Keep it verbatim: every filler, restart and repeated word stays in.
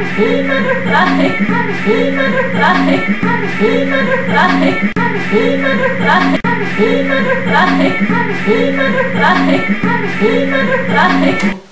butterfly, butterfly, butterfly, butterfly,